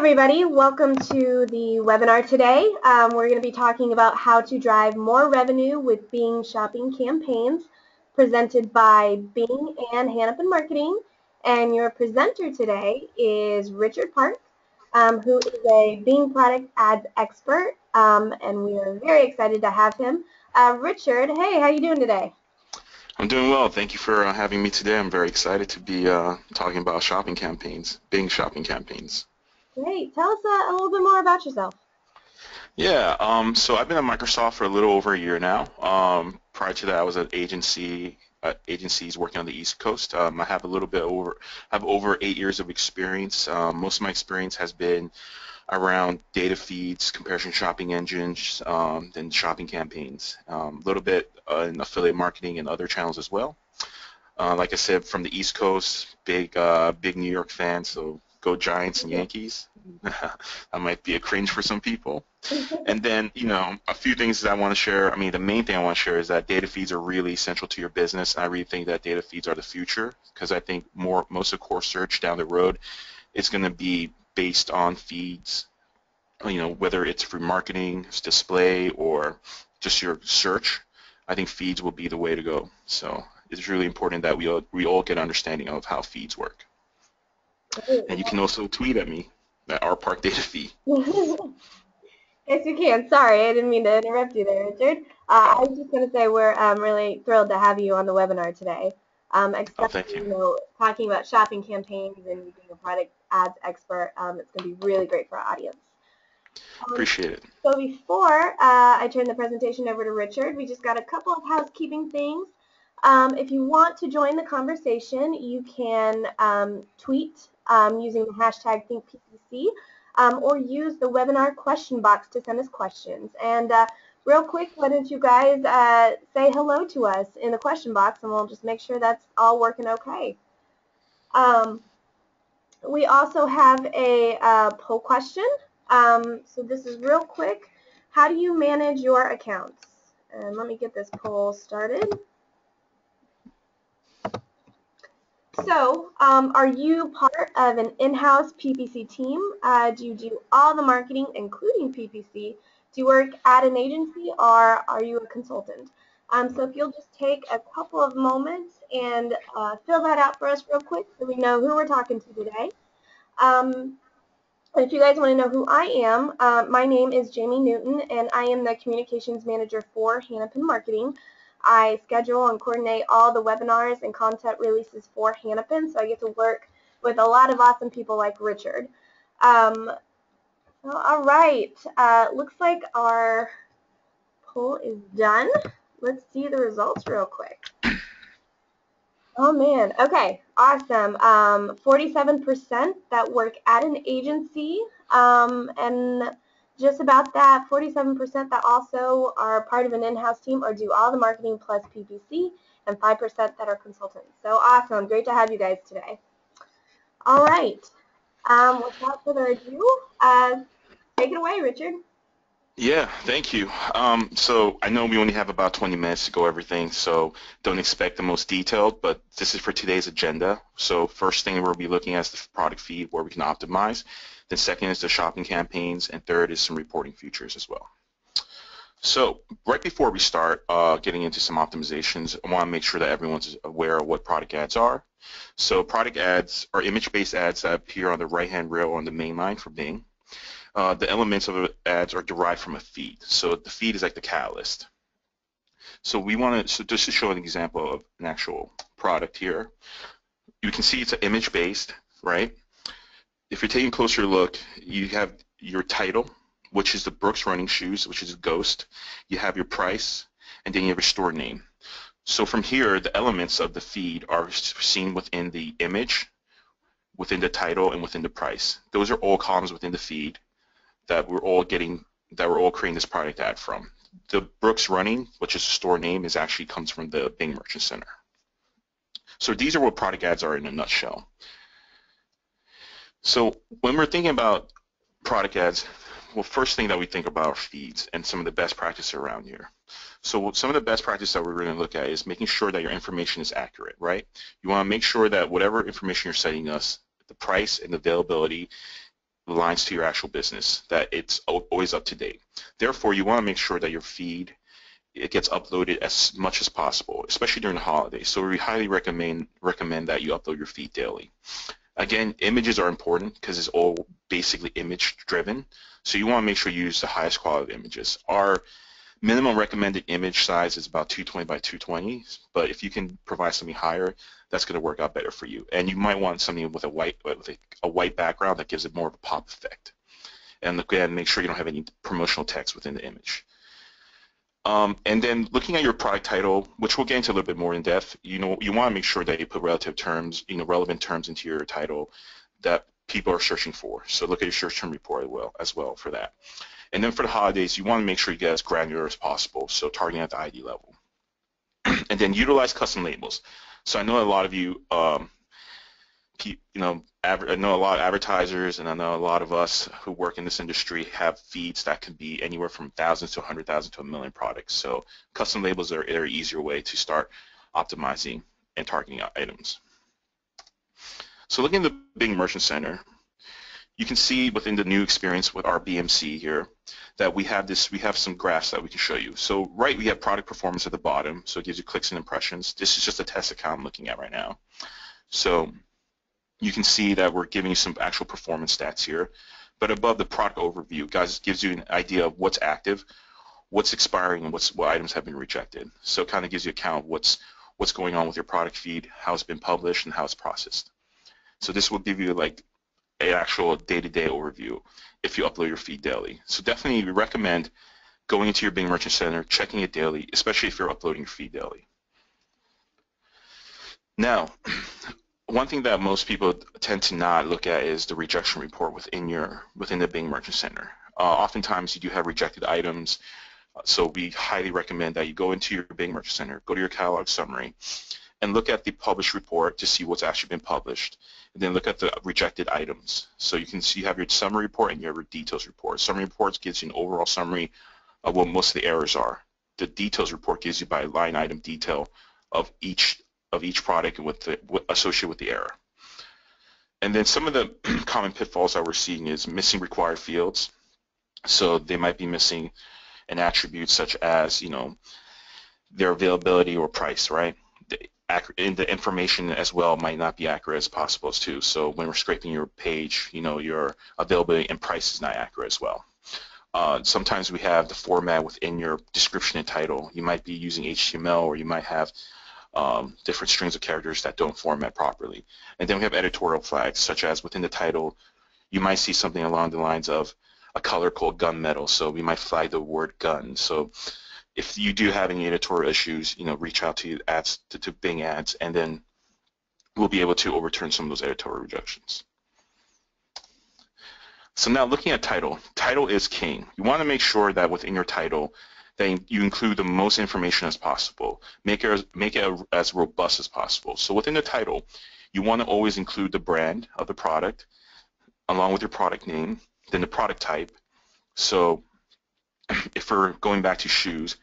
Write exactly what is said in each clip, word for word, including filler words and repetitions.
everybody. Welcome to the webinar today. Um, we're going to be talking about how to drive more revenue with Bing Shopping Campaigns, presented by Bing and Hanapin Marketing. And your presenter today is Richard Park, um, who is a Bing product ads expert, um, and we are very excited to have him. Uh, Richard, hey, how are you doing today? I'm doing well. Thank you for uh, having me today. I'm very excited to be uh, talking about shopping campaigns, Bing Shopping Campaigns. Great. Tell us uh, a little bit more about yourself. Yeah, um, so I've been at Microsoft for a little over a year now. Um, prior to that, I was at agency, uh, agencies working on the East Coast. Um, I have a little bit over, have over eight years of experience. Um, most of my experience has been around data feeds, comparison shopping engines, um, and shopping campaigns. Um, a little bit uh, in affiliate marketing and other channels as well. Uh, like I said, from the East Coast, big, uh, big New York fan. So. Go Giants and Yankees. That might be a cringe for some people. And then, you know, a few things that I want to share. I mean, the main thing I want to share is that data feeds are really central to your business. And I really think that data feeds are the future, because I think more most of core search down the road, it's going to be based on feeds. You know, whether it's for marketing, display, or just your search, I think feeds will be the way to go. So it's really important that we all, we all get an understanding of how feeds work. And you can also tweet at me at r park data feed. Yes, you can. Sorry, I didn't mean to interrupt you there, Richard. Uh, I was just going to say we're um, really thrilled to have you on the webinar today. Um, oh, thank you. You know, talking about shopping campaigns and being a product ads expert, um, it's going to be really great for our audience. Um, Appreciate it. So before uh, I turn the presentation over to Richard, we just got a couple of housekeeping things. Um, if you want to join the conversation, you can um, tweet Um, using the hashtag Think P C C, um, or use the webinar question box to send us questions. And uh, real quick, why don't you guys uh, say hello to us in the question box, and we'll just make sure that's all working okay. Um, we also have a uh, poll question. Um, so this is real quick. How do you manage your accounts? And let me get this poll started. So, um, are you part of an in-house P P C team? Uh, do you do all the marketing, including P P C? Do you work at an agency, or are you a consultant? Um, so if you'll just take a couple of moments and uh, fill that out for us real quick so we know who we're talking to today. Um, if you guys want to know who I am, uh, my name is Jamie Newton, and I am the Communications Manager for Hanapin Marketing. I schedule and coordinate all the webinars and content releases for Hanapin, so I get to work with a lot of awesome people like Richard. Um, well, all right, uh, looks like our poll is done. Let's see the results real quick. Oh man, okay, awesome. Um, forty-seven percent that work at an agency, um, and just about that, forty-seven percent that also are part of an in-house team or do all the marketing plus P P C, and five percent that are consultants. So awesome. Great to have you guys today. All right. Um, without further ado, uh, take it away, Richard. Yeah, thank you. Um, so I know we only have about twenty minutes to go everything, so don't expect the most detailed, but this is for today's agenda. So first thing we'll be looking at is the product feed where we can optimize. Then second is the shopping campaigns, and third is some reporting features as well. So right before we start uh, getting into some optimizations, I want to make sure that everyone's aware of what product ads are. So product ads are image-based ads that appear on the right-hand rail on the main line for Bing. Uh, the elements of ads are derived from a feed. So the feed is like the catalyst. So we want to, so just to show an example of an actual product here, you can see it's an image-based, right? If you're taking a closer look, you have your title, which is the Brooks Running Shoes, which is a ghost. You have your price, and then you have your store name. So from here, the elements of the feed are seen within the image, within the title, and within the price. Those are all columns within the feed that we're all getting, that we're all creating this product ad from. The Brooks Running, which is the store name, is actually comes from the Bing Merchant Center. So these are what product ads are in a nutshell. So when we're thinking about product ads, well, first thing that we think about are feeds and some of the best practices around here. So some of the best practices that we're going to look at is making sure that your information is accurate, right? You want to make sure that whatever information you're sending us, the price and the availability aligns to your actual business, that it's always up to date. Therefore, you want to make sure that your feed, it gets uploaded as much as possible, especially during the holidays. So we highly recommend recommend that you upload your feed daily. Again, images are important because it's all basically image driven. So you want to make sure you use the highest quality images. Our minimum recommended image size is about two twenty by two twenty, but if you can provide something higher, that's going to work out better for you. And you might want something with a white with a, a white background that gives it more of a pop effect. And look at make sure you don't have any promotional text within the image. Um, and then looking at your product title, which we'll get into a little bit more in depth, you know, you want to make sure that you put relative terms, you know, relevant terms into your title that people are searching for. So look at your search term report as well, as well for that. And then for the holidays, you want to make sure you get as granular as possible, so targeting at the I D level. And then utilize custom labels. So I know a lot of you, um, you know, I know a lot of advertisers, and I know a lot of us who work in this industry have feeds that could be anywhere from thousands to one hundred thousand to a million products. So custom labels are an easier way to start optimizing and targeting items. So looking at the Bing Merchant Center, you can see within the new experience with our B M C here that we have this, we have some graphs that we can show you. So right, we have product performance at the bottom, so it gives you clicks and impressions. This is just a test account I'm looking at right now. So you can see that we're giving you some actual performance stats here, but above the product overview, guys, it gives you an idea of what's active, what's expiring, and what's, what items have been rejected. So it kind of gives you a count of what's, what's going on with your product feed, how it's been published, and how it's processed. So this will give you like an actual day-to-day overview if you upload your feed daily. So definitely we recommend going into your Bing Merchant Center, checking it daily, especially if you're uploading your feed daily. Now, one thing that most people tend to not look at is the rejection report within your within the Bing Merchant Center. Uh, oftentimes, you do have rejected items, so we highly recommend that you go into your Bing Merchant Center, go to your catalog summary, and look at the published report to see what's actually been published, and then look at the rejected items. So you can see you have your summary report and your details report. Summary reports gives you an overall summary of what most of the errors are. The details report gives you by line item detail of each of each product and with the associated with the error. And then some of the common pitfalls that we're seeing is missing required fields. So they might be missing an attribute such as, you know, their availability or price, right? The, and the information as well might not be accurate as possible too. So when we're scraping your page, you know, your availability and price is not accurate as well. Uh, sometimes we have the format within your description and title. You might be using H T M L, or you might have Um, different strings of characters that don't format properly. And then we have editorial flags, such as within the title, you might see something along the lines of a color called gunmetal, so we might flag the word gun. So if you do have any editorial issues, you know, reach out to ads to, to Bing ads, and then we'll be able to overturn some of those editorial rejections. So now looking at title, title is king. You want to make sure that within your title, then you include the most information as possible. Make it, make it as robust as possible. So within the title, you want to always include the brand of the product, along with your product name, then the product type. So if we're going back to shoes,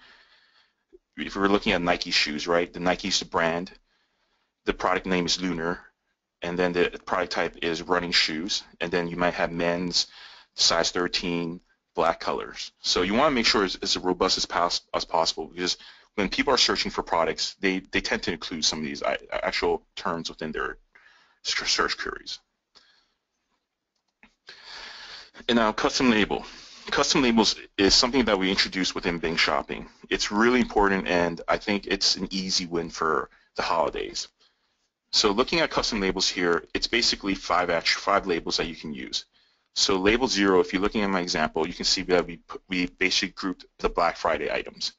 if we're looking at Nike shoes, right, the Nike is the brand, the product name is Lunar, and then the product type is running shoes, and then you might have men's, size thirteen, black colors. So you want to make sure it's, it's as robust as, pos as possible, because when people are searching for products, they, they tend to include some of these actual terms within their search queries. And now custom label. Custom labels is something that we introduced within Bing Shopping. It's really important, and I think it's an easy win for the holidays. So looking at custom labels here, it's basically five, actual, five labels that you can use. So label zero, if you're looking at my example, you can see that we, we basically grouped the Black Friday items.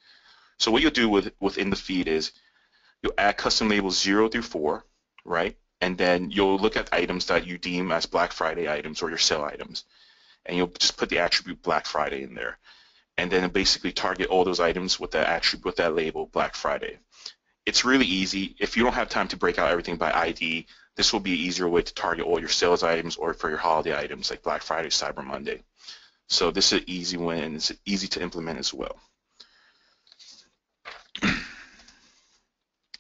So what you'll do with, within the feed is you'll add custom labels zero through four, right? And then you'll look at items that you deem as Black Friday items or your sale items. And you'll just put the attribute Black Friday in there. And then basically target all those items with that attribute, with that label Black Friday. It's really easy. If you don't have time to break out everything by I D, this will be an easier way to target all your sales items or for your holiday items like Black Friday, Cyber Monday. So this is an easy win, and it's easy to implement as well.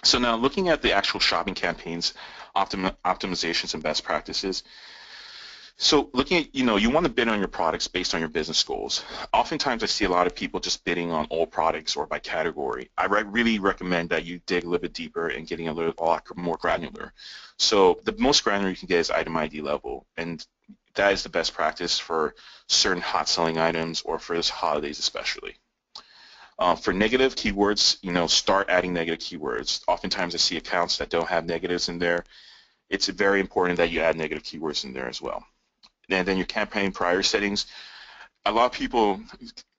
So now looking at the actual shopping campaigns, optim optimizations, and best practices, So looking at, you know, you want to bid on your products based on your business goals. Oftentimes I see a lot of people just bidding on all products or by category. I re- really recommend that you dig a little bit deeper and getting a little a lot more granular. So the most granular you can get is item I D level, and that is the best practice for certain hot selling items or for this holidays especially. Uh, for negative keywords, you know, start adding negative keywords. Oftentimes I see accounts that don't have negatives in there. It's very important that you add negative keywords in there as well. And then your campaign prior settings. A lot of people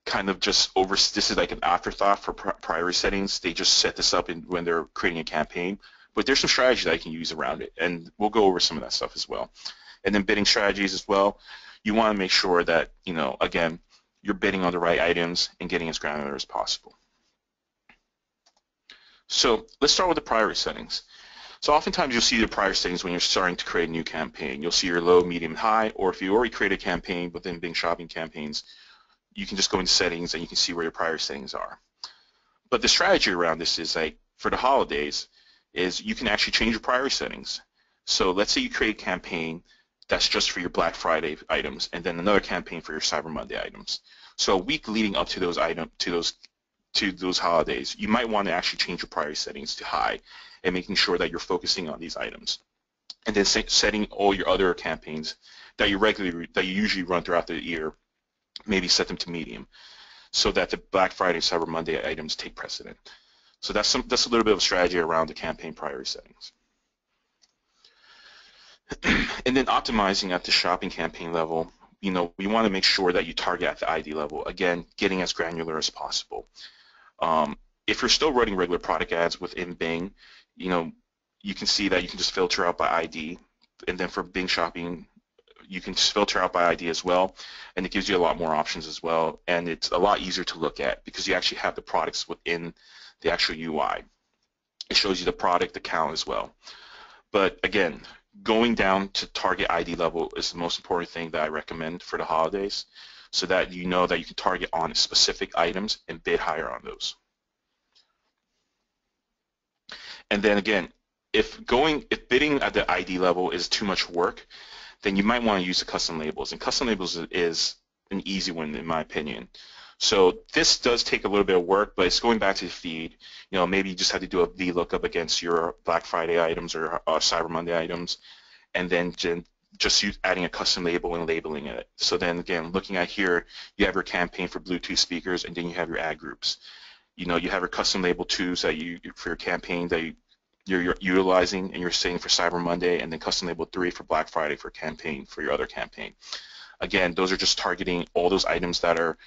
kind of just over, this is like an afterthought for priority settings. They just set this up in, when they're creating a campaign, but there's some strategy that you can use around it, and we'll go over some of that stuff as well. And then bidding strategies as well. You want to make sure that, you know, again, you're bidding on the right items and getting as granular as possible. So let's start with the priority settings. So oftentimes you'll see the prior settings when you're starting to create a new campaign. You'll see your low, medium, high, or if you already created a campaign within Bing Shopping Campaigns, you can just go into settings and you can see where your prior settings are. But the strategy around this is, like, for the holidays, is you can actually change your prior settings. So let's say you create a campaign that's just for your Black Friday items, and then another campaign for your Cyber Monday items. So a week leading up to those item to those to those holidays, you might want to actually change your priority settings to high, and making sure that you're focusing on these items, and then se setting all your other campaigns that you regularly that you usually run throughout the year, maybe set them to medium, so that the Black Friday, Cyber Monday items take precedent. So that's some that's a little bit of a strategy around the campaign priority settings. And then optimizing at the shopping campaign level, you know, we want to make sure that you target at the I D level. Again, getting as granular as possible. Um, if you're still running regular product ads within Bing, you know, you can see that you can just filter out by I D, and then for Bing Shopping, you can just filter out by I D as well, and it gives you a lot more options as well, and it's a lot easier to look at because you actually have the products within the actual U I. It shows you the product, the count as well. But again, going down to target I D level is the most important thing that I recommend for the holidays, so that you know that you can target on specific items and bid higher on those. And then again, if going, if bidding at the I D level is too much work, then you might want to use the custom labels. And custom labels is an easy one, in my opinion. So this does take a little bit of work, but it's going back to the feed. You know, maybe you just have to do a V lookup against your Black Friday items or uh, Cyber Monday items, and then just use, adding a custom label and labeling it. So then again, looking at here, you have your campaign for Bluetooth speakers, and then you have your ad groups. You know, you have your custom label tools that you for your campaign that you, you're, you're utilizing, and you're saying for Cyber Monday, and then custom label three for Black Friday for campaign for your other campaign. Again, those are just targeting all those items that are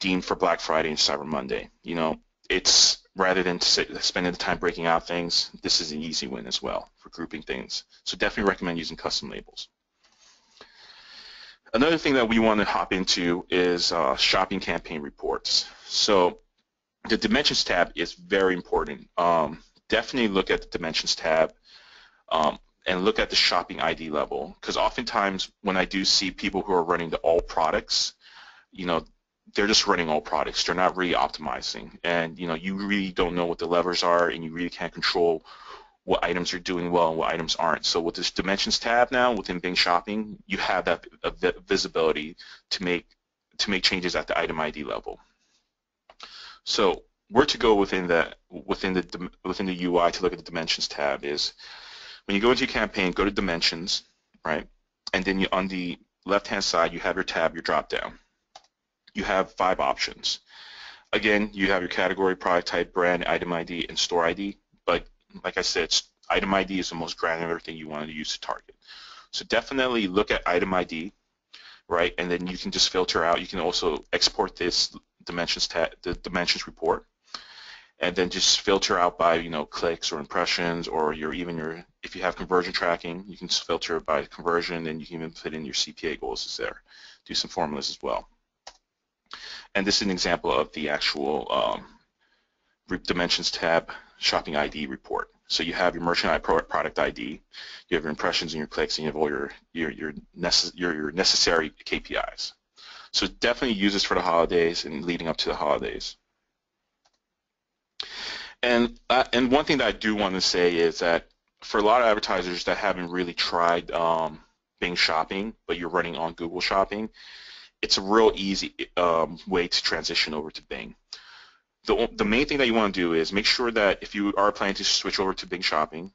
deemed for Black Friday and Cyber Monday. You know, it's rather than sit, spending the time breaking out things, this is an easy win as well for grouping things. So definitely recommend using custom labels. Another thing that we want to hop into is uh, shopping campaign reports. So the dimensions tab is very important. Um, definitely look at the dimensions tab um, and look at the shopping I D level, because oftentimes when I do see people who are running the all products, you know, they're just running all products. They're not really optimizing, and you know, you really don't know what the levers are, and you really can't control what items are doing well and what items aren't. So with this dimensions tab now within Bing Shopping, you have that visibility to make to make changes at the item I D level. So where to go within the within the within the U I to look at the dimensions tab is when you go into your campaign, go to dimensions, right, and then you on the left-hand side you have your tab, your drop-down. You have five options. Again, you have your category, product type, brand, item I D, and store I D. But like I said, item I D is the most granular thing you want to use to target. So definitely look at item I D, right? And then you can just filter out. You can also export this dimensions tab, the dimensions report, and then just filter out by, you know, clicks or impressions, or your even your if you have conversion tracking, you can just filter by conversion, and you can even put in your C P A goals is there. Do some formulas as well. And this is an example of the actual um, Dimensions tab shopping I D report. So you have your merchant product I D, you have your impressions and your clicks, and you have all your your your, necess your, your necessary K P Is. So definitely use this for the holidays and leading up to the holidays. And uh, and one thing that I do want to say is that for a lot of advertisers that haven't really tried um, Bing Shopping, but you're running on Google Shopping, it's a real easy um, way to transition over to Bing. The, the main thing that you want to do is make sure that if you are planning to switch over to Bing Shopping,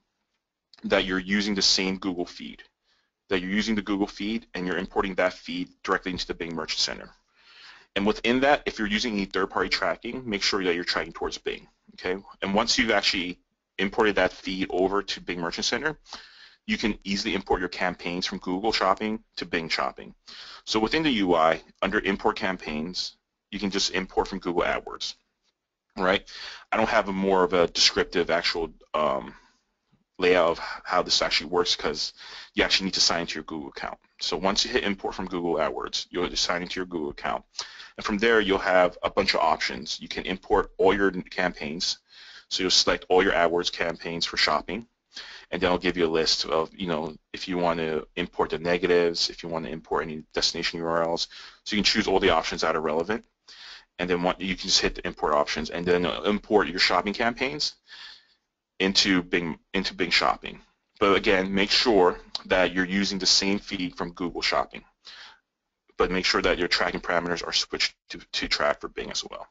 that you're using the same Google feed, that you're using the Google feed and you're importing that feed directly into the Bing Merchant Center. And within that, if you're using any third-party tracking, make sure that you're tracking towards Bing, okay? And once you've actually imported that feed over to Bing Merchant Center, you can easily import your campaigns from Google Shopping to Bing Shopping. So within the U I, under Import Campaigns, you can just import from Google AdWords, right? I don't have a more of a descriptive actual um, layout of how this actually works because you actually need to sign into your Google account. So once you hit Import from Google AdWords, you'll just sign into your Google account. And from there, you'll have a bunch of options. You can import all your campaigns. So you'll select all your AdWords campaigns for shopping. And then it'll give you a list of, you know, if you want to import the negatives, if you want to import any destination U R Ls. So you can choose all the options that are relevant. And then what, you can just hit the import options and then import your shopping campaigns into Bing, into Bing Shopping. But again, make sure that you're using the same feed from Google Shopping. But make sure that your tracking parameters are switched to, to track for Bing as well.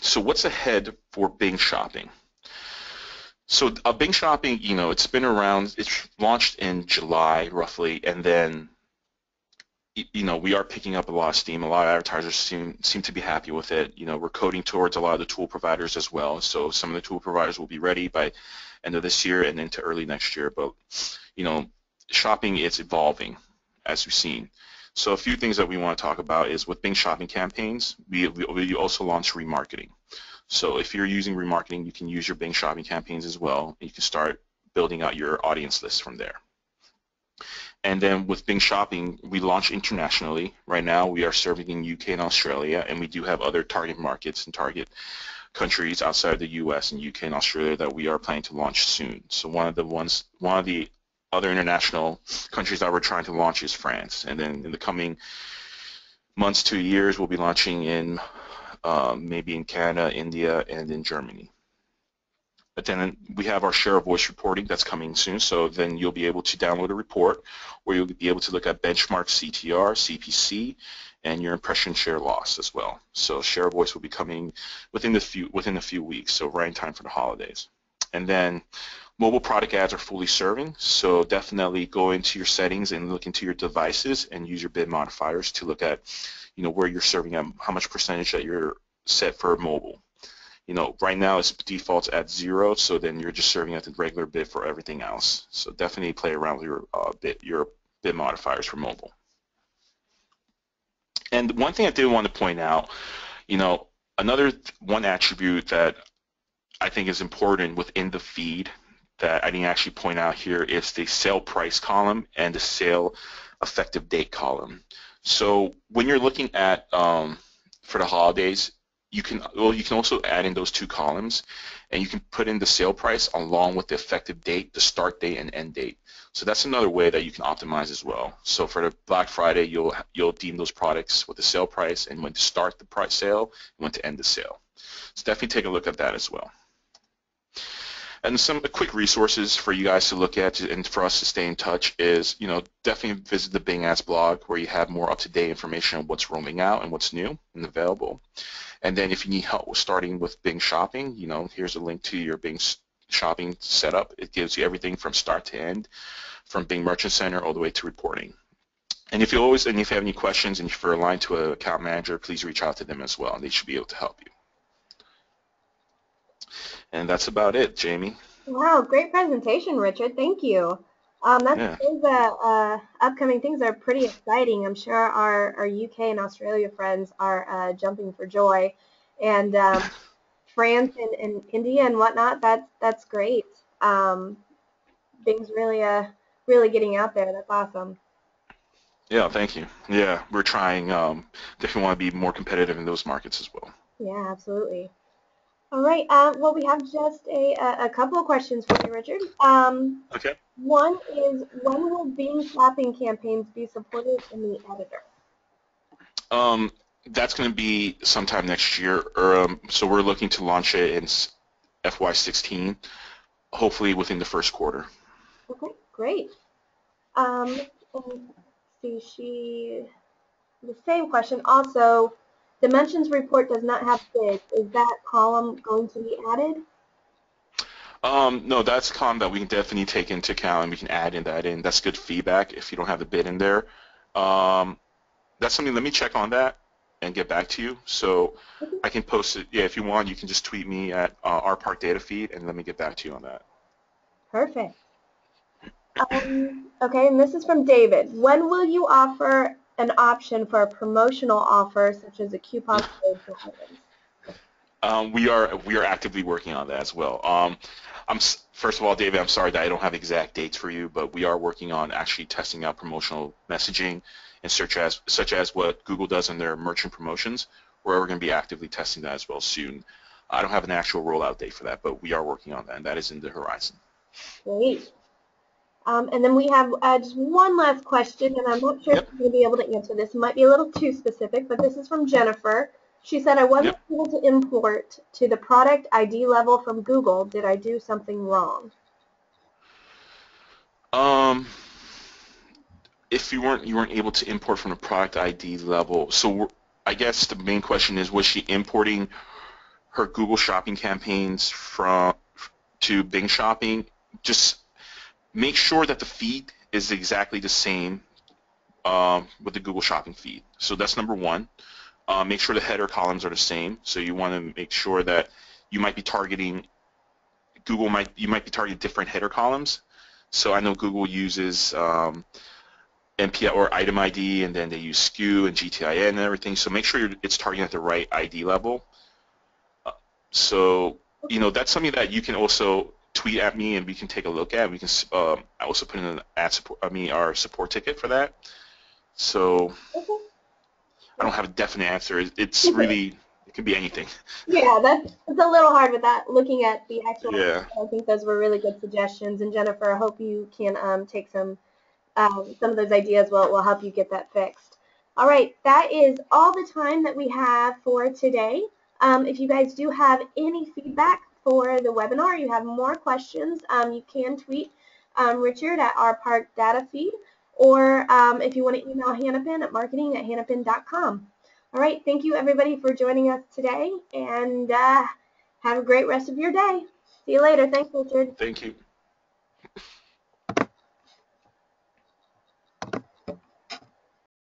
So what's ahead for Bing Shopping? So uh, Bing Shopping, you know, it's been around, it's launched in July roughly, and then, you know, we are picking up a lot of steam. A lot of advertisers seem, seem to be happy with it. You know, we're coding towards a lot of the tool providers as well. So some of the tool providers will be ready by end of this year and into early next year. But, you know, shopping is evolving, as we've seen. So a few things that we want to talk about is with Bing Shopping Campaigns, we, we, we also launch remarketing. So if you're using remarketing, you can use your Bing Shopping Campaigns as well, and you can start building out your audience list from there. And then with Bing Shopping, we launch internationally. Right now, we are serving in U K and Australia, and we do have other target markets and target countries outside of the U S and U K and Australia that we are planning to launch soon. So one of the ones, one of the other international countries that we're trying to launch is France, and then in the coming months, two years, we'll be launching in um, maybe in Canada, India, and in Germany. But then we have our share of voice reporting that's coming soon, so then you'll be able to download a report where you'll be able to look at benchmark C T R, C P C, and your impression share loss as well. So share of voice will be coming within the few within a few weeks, so right in time for the holidays. And then mobile product ads are fully serving, so definitely go into your settings and look into your devices and use your bid modifiers to look at, you know, where you're serving at, how much percentage that you're set for mobile. You know, right now it's defaults at zero, so then you're just serving at the regular bid for everything else. So definitely play around with your uh, bid, your bid modifiers for mobile. And one thing I did want to point out, you know, another one attribute that I think is important within the feed that I didn't actually point out here is the sale price column and the sale effective date column. So when you're looking at um, for the holidays, you can well you can also add in those two columns, and you can put in the sale price along with the effective date, the start date, and end date. So that's another way that you can optimize as well. So for the Black Friday, you'll you'll deem those products with the sale price and when to start the price sale and when to end the sale. So definitely take a look at that as well. And some quick resources for you guys to look at and for us to stay in touch is, you know, definitely visit the Bing Ads blog where you have more up-to-date information on what's rolling out and what's new and available. And then if you need help with starting with Bing Shopping, you know, here's a link to your Bing Shopping setup. It gives you everything from start to end, from Bing Merchant Center all the way to reporting. And if you always and if you have any questions and if you're aligned to an account manager, please reach out to them as well, and they should be able to help you. And that's about it, Jamie. Wow, great presentation, Richard. Thank you. Um, that's yeah. Those uh, uh, upcoming things are pretty exciting. I'm sure our, our U K and Australia friends are uh, jumping for joy. And um, France and, and India and whatnot, that's, that's great. Um, Bing's really, uh, really getting out there. That's awesome. Yeah, thank you. Yeah, we're trying. Um, definitely want to be more competitive in those markets as well. Yeah, absolutely. All right. Uh, well, we have just a, a couple of questions for you, Richard. Um, okay. One is, when will Bing Shopping Campaigns be supported in the editor? Um, that's going to be sometime next year. Or, um, so we're looking to launch it in F Y sixteen, hopefully within the first quarter. Okay, Great. Um, see, she, the same question also, dimensions report does not have bids. Is that column going to be added? Um, no, that's a column that we can definitely take into account, and we can add in that in. That's good feedback if you don't have the bid in there. Um, that's something, let me check on that and get back to you. So okay. I can post it, yeah, if you want, you can just tweet me at uh, our park data feed, and let me get back to you on that. Perfect. Um, okay, and this is from David. When will you offer an option for a promotional offer, such as a coupon code for items? Um, we are we are actively working on that as well. Um, I'm first of all, David, I'm sorry that I don't have exact dates for you, but we are working on actually testing out promotional messaging and search as such as what Google does in their merchant promotions. Where we're going to be actively testing that as well soon. I don't have an actual rollout date for that, but we are working on that, and that is in the horizon. Great. Um, and then we have uh, just one last question, and I'm not sure yep. if I'm going to be able to answer this. It might be a little too specific, but this is from Jennifer. She said, I wasn't yep. able to import to the product I D level from Google. Did I do something wrong? Um, if you weren't you weren't able to import from the product I D level, so I guess the main question is, was she importing her Google Shopping campaigns from to Bing Shopping? Just make sure that the feed is exactly the same um, with the Google Shopping feed. So that's number one. Uh, make sure the header columns are the same. So you want to make sure that you might be targeting Google might you might be targeting different header columns. So I know Google uses um, M P I or item I D, and then they use S K U and G T I N and everything. So make sure you're, it's targeting at the right I D level. Uh, so you know that's something that you can also tweet at me, and we can take a look at. We can. Um, I also put in an ad support. I mean, our support ticket for that. So okay. I don't have a definite answer. It's really. It could be anything. Yeah, that's it's a little hard with that. Looking at the actual. Yeah. I think those were really good suggestions, and Jennifer, I hope you can um, take some um, some of those ideas. Well, it will help you get that fixed. All right, that is all the time that we have for today. Um, if you guys do have any feedback for the webinar, you have more questions, um, you can tweet um, Richard at our park data feed, or um, if you want to email Hanapin at marketing at hanapin dot com. All right, thank you everybody for joining us today, and uh, have a great rest of your day. See you later. Thanks, Richard. Thank you.